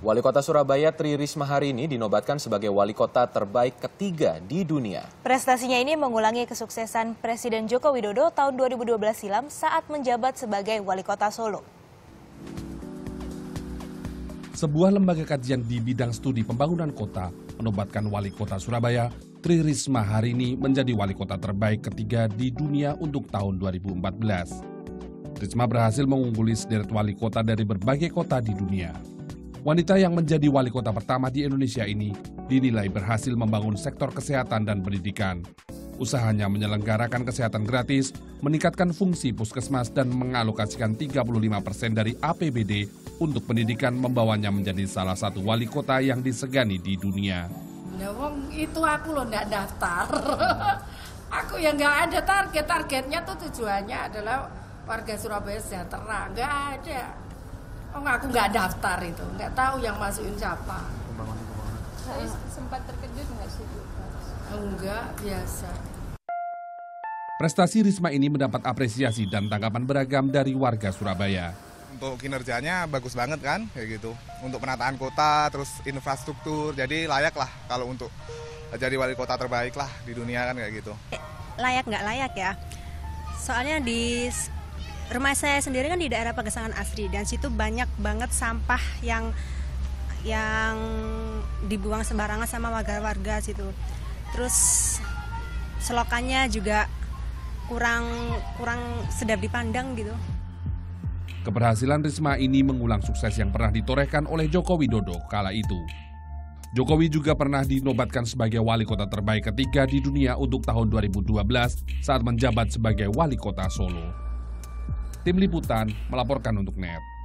Wali Kota Surabaya Tri Rismaharini dinobatkan sebagai wali kota terbaik ketiga di dunia. Prestasinya ini mengulangi kesuksesan Presiden Joko Widodo tahun 2012 silam saat menjabat sebagai wali kota Solo. Sebuah lembaga kajian di bidang studi pembangunan kota menobatkan wali kota Surabaya Tri Rismaharini menjadi wali kota terbaik ketiga di dunia untuk tahun 2014. Risma berhasil mengungguli sederet wali kota dari berbagai kota di dunia. Wanita yang menjadi wali kota pertama di Indonesia ini dinilai berhasil membangun sektor kesehatan dan pendidikan. Usahanya menyelenggarakan kesehatan gratis, meningkatkan fungsi puskesmas dan mengalokasikan 35% dari APBD untuk pendidikan membawanya menjadi salah satu wali kota yang disegani di dunia. Ya wong itu aku loh nggak daftar, aku yang nggak ada target-targetnya tuh tujuannya adalah warga Surabaya sejahtera, nggak ada. Oh, aku nggak daftar itu, nggak tahu yang masukin siapa. Saya sempat terkejut nggak sih? Enggak, biasa. Prestasi Risma ini mendapat apresiasi dan tanggapan beragam dari warga Surabaya. Untuk kinerjanya bagus banget kan, kayak gitu. Untuk penataan kota, terus infrastruktur, jadi layak lah kalau untuk jadi wali kota terbaik lah di dunia kan kayak gitu. Layak nggak layak ya? Soalnya di rumah saya sendiri kan di daerah Pagesangan Asri, dan situ banyak banget sampah yang dibuang sembarangan sama warga-warga situ. Terus selokannya juga kurang sedap dipandang gitu. Keberhasilan Risma ini mengulang sukses yang pernah ditorehkan oleh Joko Widodo kala itu. Jokowi juga pernah dinobatkan sebagai wali kota terbaik ketiga di dunia untuk tahun 2012 saat menjabat sebagai wali kota Solo. Tim liputan melaporkan untuk NET.